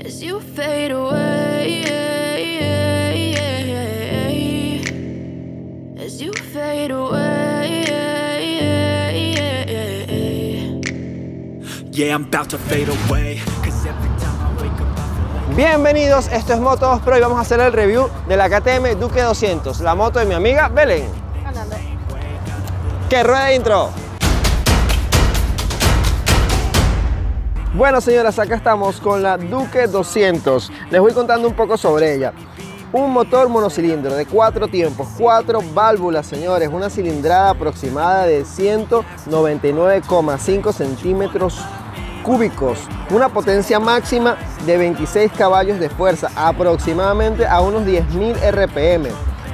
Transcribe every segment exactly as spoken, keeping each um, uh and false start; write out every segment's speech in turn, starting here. As you fade away, yeah, yeah, yeah, yeah. As you fade away, yeah, yeah, yeah, yeah. Yeah, I'm about to fade away. Bienvenidos, esto es Moto dos Pro y vamos a hacer el review de la K T M Duke doscientos, la moto de mi amiga Belén. Ganando. ¡Que rueda de intro! Bueno, señoras, acá estamos con la Duke doscientos. Les voy contando un poco sobre ella. Un motor monocilindro de cuatro tiempos, cuatro válvulas, señores. Una cilindrada aproximada de ciento noventa y nueve coma cinco centímetros cúbicos. Una potencia máxima de veintiséis caballos de fuerza, aproximadamente a unos diez mil R P M.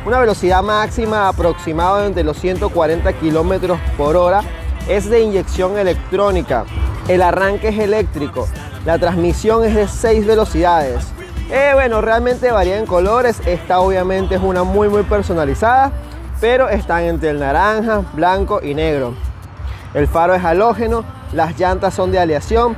Una velocidad máxima aproximada entre los ciento cuarenta kilómetros por hora. Es de inyección electrónica. El arranque es eléctrico, la transmisión es de seis velocidades. Eh, bueno, realmente varía en colores. Esta obviamente es una muy muy personalizada, pero están entre el naranja, blanco y negro. El faro es halógeno, las llantas son de aleación,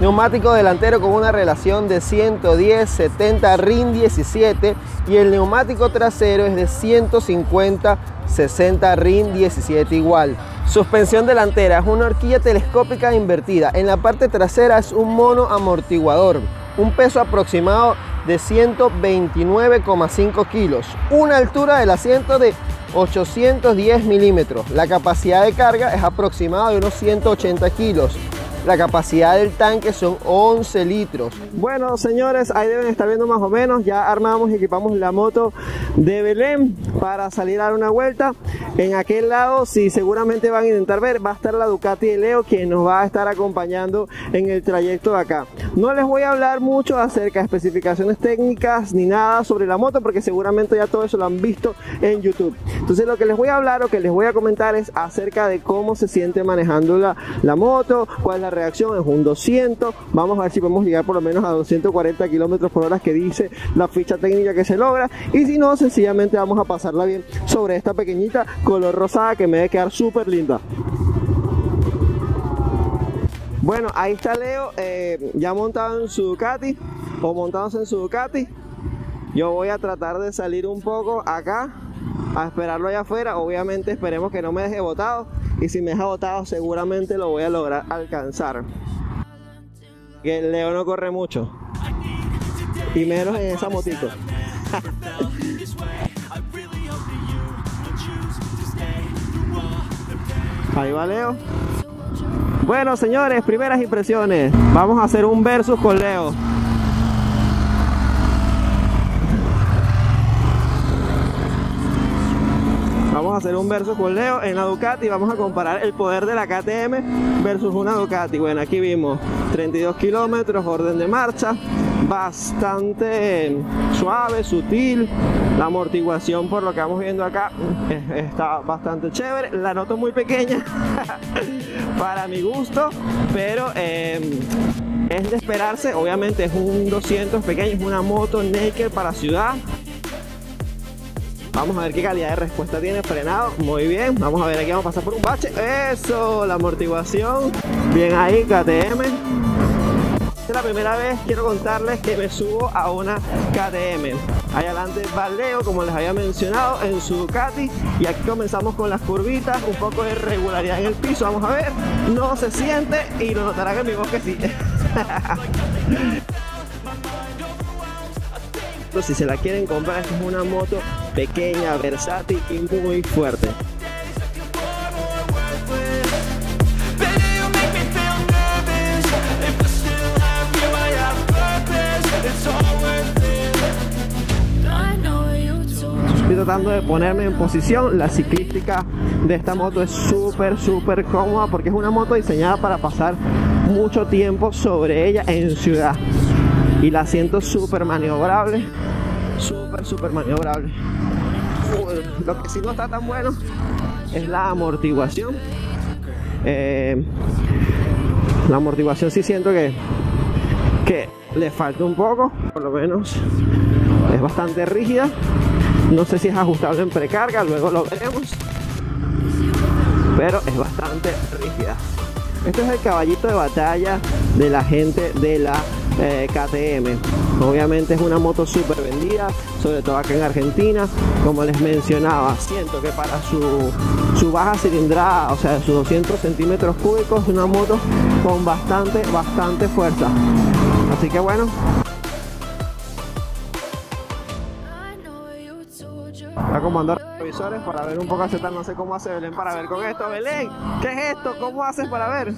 neumático delantero con una relación de ciento diez setenta R I N diecisiete y el neumático trasero es de ciento cincuenta sesenta R I N diecisiete igual. Suspensión delantera es una horquilla telescópica invertida. En la parte trasera es un mono amortiguador. Un peso aproximado de ciento veintinueve coma cinco kilos. Una altura del asiento de ochocientos diez milímetros. La capacidad de carga es aproximada de unos ciento ochenta kilos. La capacidad del tanque son once litros. Bueno, señores, ahí deben estar viendo más o menos. Ya armamos y equipamos la moto de Belén para salir a dar una vuelta. En aquel lado, si seguramente van a intentar ver, va a estar la Ducati de Leo, quien nos va a estar acompañando en el trayecto de acá. No les voy a hablar mucho acerca de especificaciones técnicas ni nada sobre la moto, porque seguramente ya todo eso lo han visto en YouTube. Entonces lo que les voy a hablar o que les voy a comentar es acerca de cómo se siente manejando la, la moto, cuál es la reacción. Es un doscientos, vamos a ver si podemos llegar por lo menos a doscientos cuarenta kilómetros por hora que dice la ficha técnica que se logra, y si no, sencillamente vamos a pasarla bien sobre esta pequeñita color rosada que me debe quedar súper linda. Bueno, ahí está Leo, eh, ya montado en su Ducati o montados en su Ducati. Yo voy a tratar de salir un poco acá a esperarlo allá afuera. Obviamente esperemos que no me deje botado, y si me deja botado seguramente lo voy a lograr alcanzar, que Leo no corre mucho y menos en esa motito. Ahí va Leo. Bueno, señores, primeras impresiones. Vamos a hacer un versus con Leo. Vamos a hacer un versus con Leo en la Ducati. Vamos a comparar el poder de la K T M versus una Ducati. Bueno, aquí vimos treinta y dos kilómetros, orden de marcha, bastante suave, sutil. La amortiguación, por lo que vamos viendo acá, está bastante chévere. La noto muy pequeña para mi gusto, pero eh, es de esperarse. Obviamente es un doscientos pequeño, es una moto naked para ciudad. Vamos a ver qué calidad de respuesta tiene. Frenado, muy bien. Vamos a ver, aquí vamos a pasar por un bache. Eso, la amortiguación. Bien ahí, K T M. Esta es la primera vez, quiero contarles, que me subo a una K T M. Ahí adelante va Leo, como les había mencionado, en su Ducati. Y aquí comenzamos con las curvitas, un poco de regularidad en el piso. Vamos a ver, no se siente y lo notarán en mi voz que sí. Si se la quieren comprar, esta es una moto pequeña, versátil y muy fuerte. Estoy tratando de ponerme en posición. La ciclística de esta moto es súper súper cómoda, porque es una moto diseñada para pasar mucho tiempo sobre ella en ciudad. Y la siento súper maniobrable, súper, súper maniobrable. Lo que sí no está tan bueno es la amortiguación. Eh, la amortiguación sí siento que, que le falta un poco, por lo menos es bastante rígida. No sé si es ajustable en precarga, luego lo veremos, pero es bastante rígida. Este es el caballito de batalla de la gente de la eh, K T M. Obviamente es una moto súper vendida, sobre todo acá en Argentina. Como les mencionaba, siento que para su, su baja cilindrada, o sea, sus doscientos centímetros cúbicos, es una moto con bastante, bastante fuerza. Así que bueno, acomodar los retrovisores para ver un poco aceptar. No sé cómo hace Belén para ver con esto. Belén, ¿qué es esto? ¿Cómo haces para ver?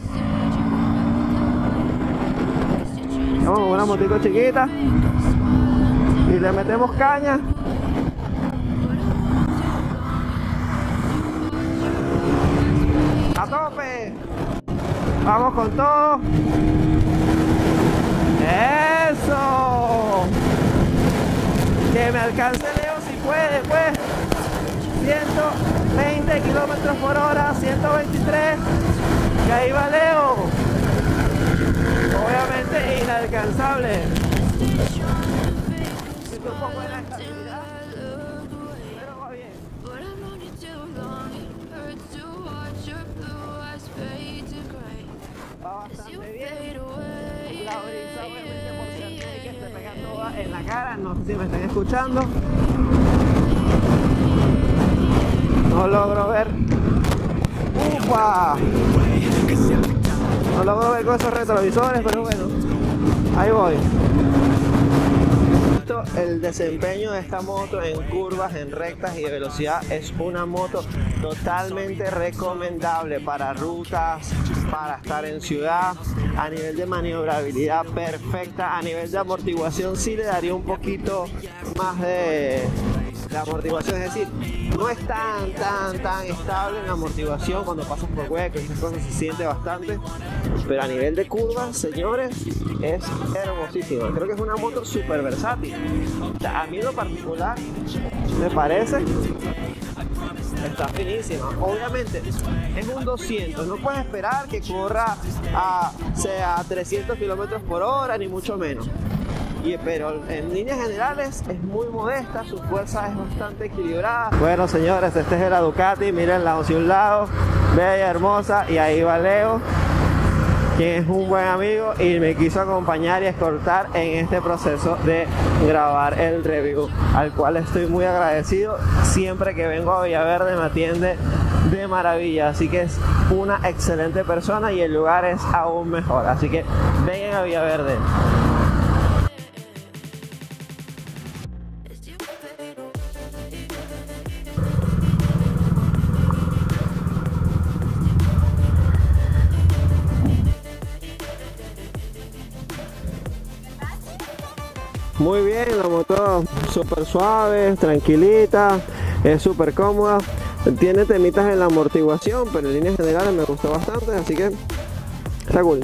Vamos con una motito chiquita y le metemos caña. ¡A tope! Vamos con todo. ¡Eso! Que me alcance Leo si puede, pues. ciento veinte kilómetros por hora, ciento veintitrés. Y ahí va Leo. Obviamente inalcanzable. Estoy un poco en la estabilidad, pero va bien. Va bastante bien. La brisa obviamente por ser que esté pegando en la cara. No sé si me están escuchando. No logro ver. ¡Upa! No logro ver con esos retrovisores, pero bueno, ahí voy. El desempeño de esta moto en curvas, en rectas y de velocidad, es una moto totalmente recomendable para rutas, para estar en ciudad. A nivel de maniobrabilidad perfecta, a nivel de amortiguación sí le daría un poquito más de... la amortiguación, es decir, no es tan, tan, tan estable en la amortiguación. Cuando pasas por huecos y esas cosas se siente bastante, pero a nivel de curvas, señores, es hermosísima. Creo que es una moto súper versátil. A mí en lo particular me parece, está finísima. Obviamente es un doscientos, no puedes esperar que corra a, sea, trescientos kilómetros por hora, ni mucho menos. Pero en líneas generales es muy modesta, su fuerza es bastante equilibrada. Bueno, señores, este es el Ducati, mírenla hacia un lado, bella, hermosa, y ahí va Leo, quien es un buen amigo y me quiso acompañar y escoltar en este proceso de grabar el review, al cual estoy muy agradecido. Siempre que vengo a Villaverde me atiende de maravilla, así que es una excelente persona y el lugar es aún mejor, así que vengan a Villaverde. Muy bien, la moto súper suave, tranquilita, es súper cómoda, tiene temitas en la amortiguación, pero en líneas generales me gustó bastante, así que está cool.